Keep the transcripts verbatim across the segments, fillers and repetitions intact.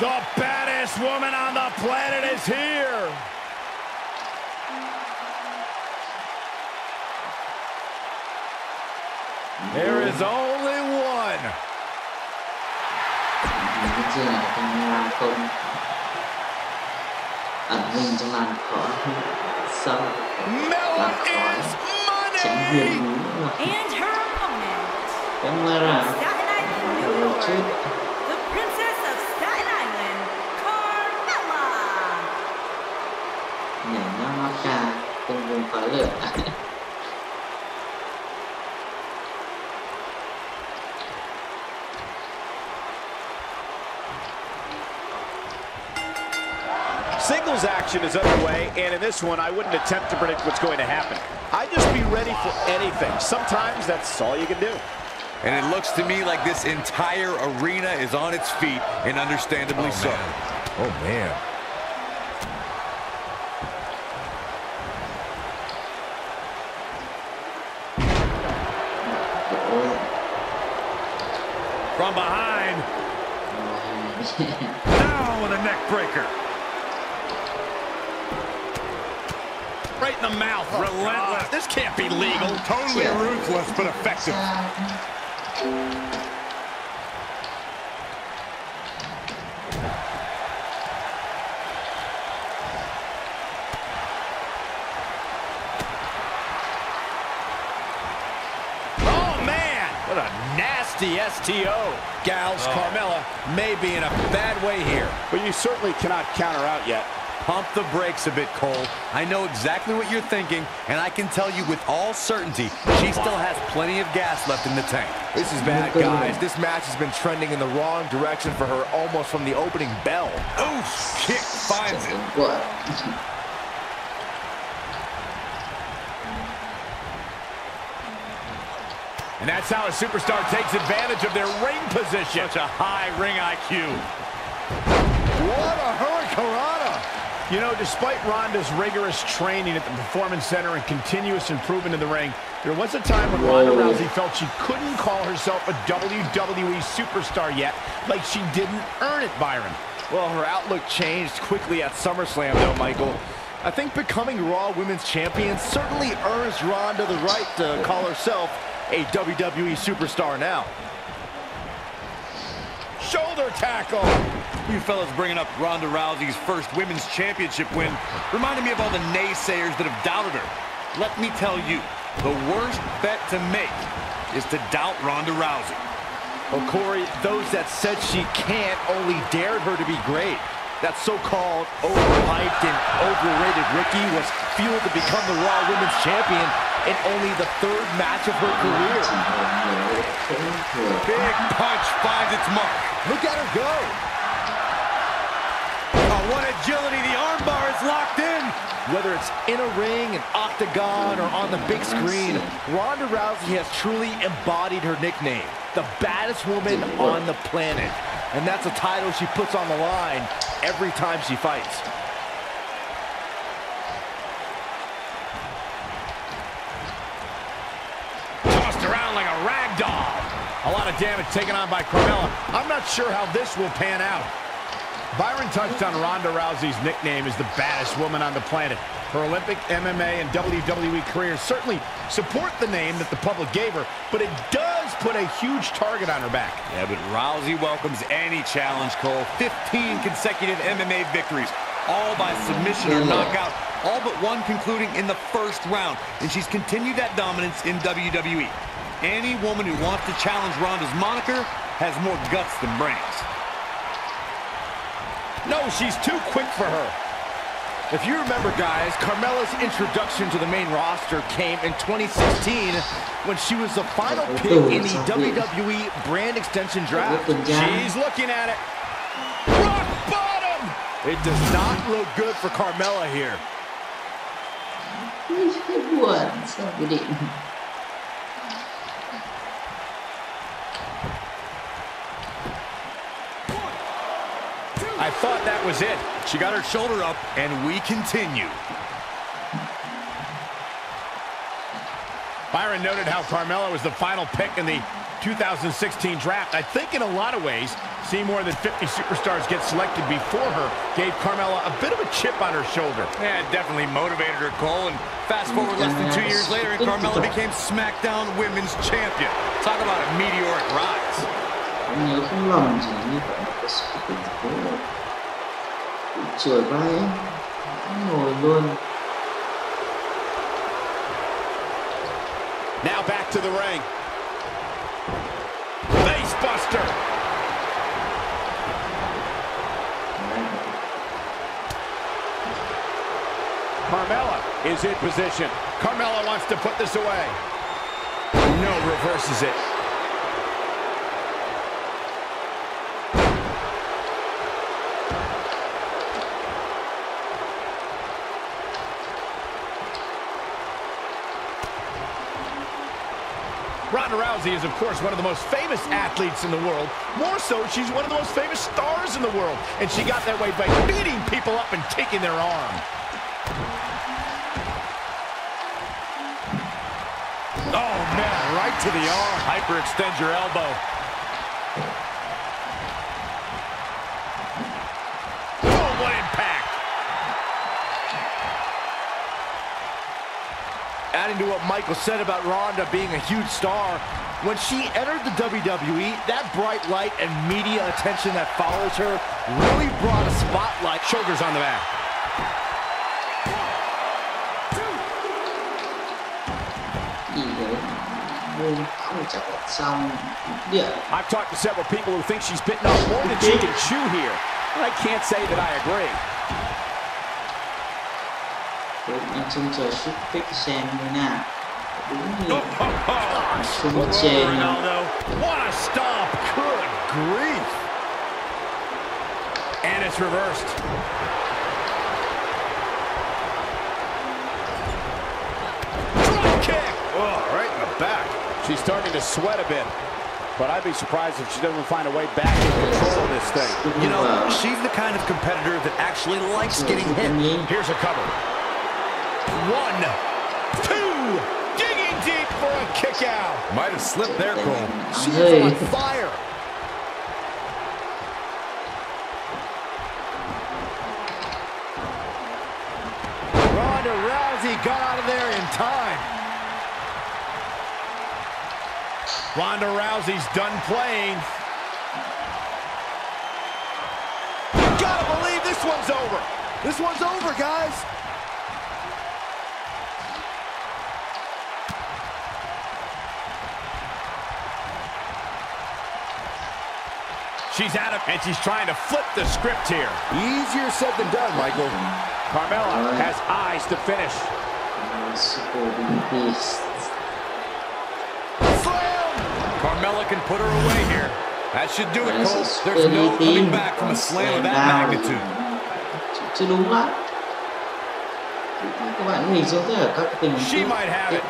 The baddest woman on the planet is here. There is only one. Mella is money! And her opponent, Staten Island, New York, the Princess of Staten Island, Carmella. Singles action is underway, and in this one, I wouldn't attempt to predict what's going to happen. I'd just be ready for anything. Sometimes that's all you can do. And it looks to me like this entire arena is on its feet, and understandably so. Oh, man. From behind. Now with a neck breaker. Right in the mouth. Oh, relentless. God. This can't be legal. Totally ruthless, but effective. Oh, man. What a nasty S T O. Gals, oh. Carmella may be in a bad way here. But you certainly cannot count her out yet. Pump the brakes a bit, Cole. I know exactly what you're thinking, and I can tell you with all certainty, she still has plenty of gas left in the tank. This is bad, guys. This match has been trending in the wrong direction for her almost from the opening bell. Oh, kick finds it. And that's how a superstar takes advantage of their ring position. Such a high ring I Q. What a hurricanrana. You know, despite Ronda's rigorous training at the Performance Center and continuous improvement in the ring, there was a time when Ronda Rousey felt she couldn't call herself a W W E superstar yet, like she didn't earn it, Byron. Well, her outlook changed quickly at SummerSlam, though, Michael. I think becoming Raw Women's Champion certainly earns Ronda the right to call herself a W W E superstar now. Shoulder tackle. You fellas bringing up Ronda Rousey's first women's championship win reminded me of all the naysayers that have doubted her. Let me tell you, the worst bet to make is to doubt Ronda Rousey. Well, Corey, those that said she can't only dared her to be great. That so-called overhyped and overrated Ricky was fueled to become the Raw Women's Champion in only the third match of her career. Big punch finds its mark. Look at her go. Oh, what agility. The armbar is locked in. Whether it's in a ring, an octagon, or on the big screen, Ronda Rousey has truly embodied her nickname, the baddest woman on the planet. And that's a title she puts on the line every time she fights. A lot of damage taken on by Carmella. I'm not sure how this will pan out. Byron touched on Ronda Rousey's nickname as the baddest woman on the planet. Her Olympic, M M A, and W W E careers certainly support the name that the public gave her, but it does put a huge target on her back. Yeah, but Rousey welcomes any challenge, Cole. fifteen consecutive M M A victories, all by submission or knockout, all but one concluding in the first round, and she's continued that dominance in W W E. Any woman who wants to challenge Ronda's moniker has more guts than brains. No, she's too quick for her. If you remember, guys, Carmella's introduction to the main roster came in twenty sixteen when she was the final pick in the W W E brand extension draft. She's looking at it. Rock bottom! It does not look good for Carmella here. What? So good. I thought that was it. She got her shoulder up, and we continue. Byron noted how Carmella was the final pick in the two thousand sixteen draft. I think in a lot of ways, Seeing more than fifty superstars get selected before her gave Carmella a bit of a chip on her shoulder. Yeah, it definitely motivated her, Cole. And fast forward less than two years later, and Carmella became SmackDown Women's Champion. Talk about a meteoric rise. Trời bay ấy, ngồi luôn. Now back to the ring. Face buster. Carmella is in position. Carmella wants to put this away. No, reverses it. Ronda Rousey is, of course, one of the most famous athletes in the world. More so, she's one of the most famous stars in the world. And she got that way by beating people up and taking their arm. Oh, man, right to the arm. Hyperextend your elbow. Oh, what impact. Adding to what Michael said about Ronda being a huge star, when she entered the W W E, that bright light and media attention that follows her really brought a spotlight. Shoulders on the back. I've talked to several people who think she's bitten off more than she can chew here, but I can't say that I agree. Chúng chờ xuất kích xem như nào. Đúng như chèn. What a stomp! Good grief! And it's reversed. Drop kick! Oh, right in the back. She's starting to sweat a bit. But I'd be surprised if she doesn't find a way back to control this thing. You know, she's the kind of competitor that actually likes getting hit. Here's a cover. One, two, digging deep for a kick out. Might have slipped there, Cole. She's on fire. Ronda Rousey got out of there in time. Ronda Rousey's done playing. You gotta believe this one's over. This one's over, guys. She's out of, and she's trying to flip the script here. Easier said than done, Michael. Carmella has eyes to finish. Slam! Carmella can put her away here. That should do it, Cole. There's no coming back from a slam of that magnitude. She might have it.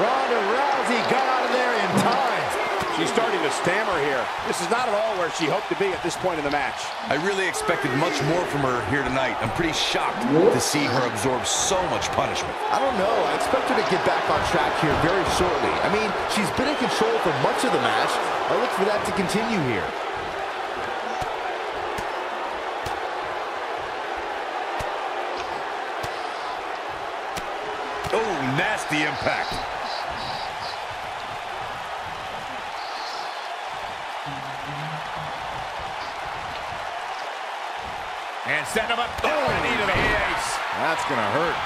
Ronda Rousey got out of there in time. She's starting to stammer here. This is not at all where she hoped to be at this point in the match. I really expected much more from her here tonight. I'm pretty shocked to see her absorb so much punishment. I don't know. I expect her to get back on track here very shortly. I mean, she's been in control for much of the match. I look for that to continue here. Oh, nasty impact. And set him up. Oh, knee to the face. That's gonna hurt.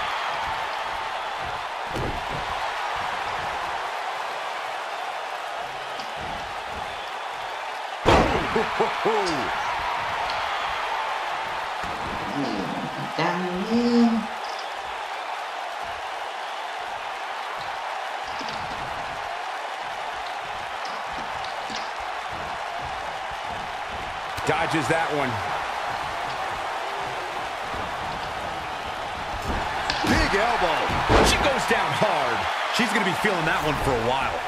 Down. Dodges that one. Big elbow. She goes down hard. She's going to be feeling that one for a while.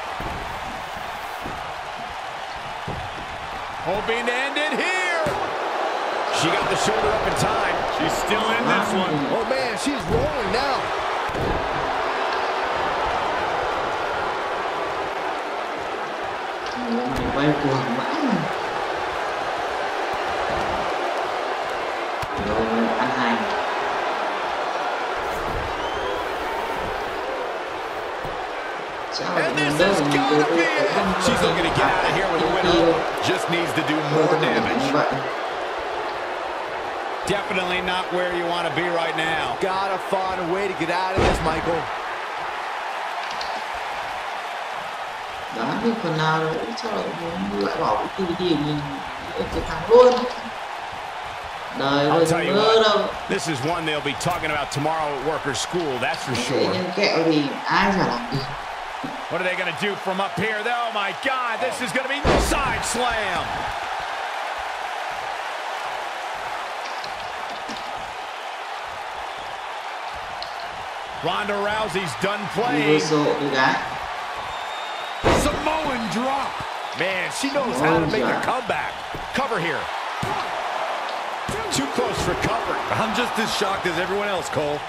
Hoping to end it here. She got the shoulder up in time. She's still in this one. Oh, man, she's rolling now. playing for money. No, I'm hiding. And this is gonna be it. She's looking to get out of here with a winner. Just needs to do more damage. Definitely not where you want to be right now. Gotta find a way to get out of this, Michael. Đó thì phần nào đấy cho lại muốn loại bỏ cái tê vê tê của mình để thắng luôn. Đời ơi, mơ đâu. This is one they'll be talking about tomorrow at workers' school, that's for sure. What are they going to do from up here? Oh my God, this is going to be side slam. Ronda Rousey's done playing. Samoan drop. Man, she knows how to make a comeback. Cover here. Too close for cover. I'm just as shocked as everyone else, Cole.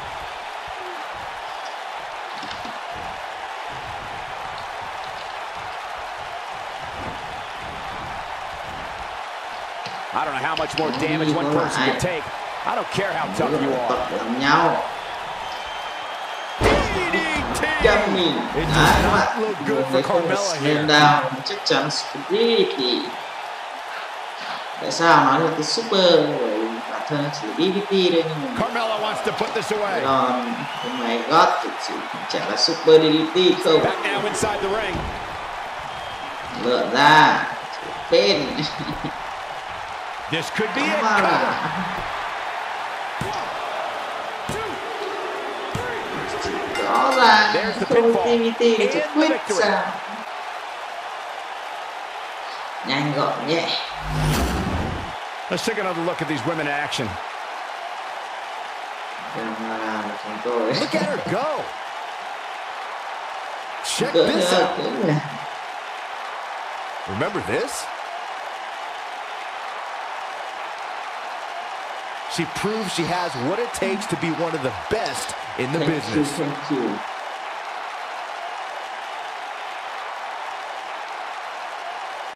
I don't know how much more damage one person can take. I don't care how tough you are. Chăm mình đã các bạn không nên down chắc chắn speed thì tại sao nói được cái super rồi bản thân chỉ đê vê pê đây nhưng mà còn hôm nay God thực sự chẳng là super đê vê pê không lượn ra tên Đó là T V T trực quyết sao nhanh gọn nhẹ. Let's take another look at these women in action. Look at her go. Check this out. Remember this? She proves she has what it takes to be one of the best in the business. Thank you, thank you.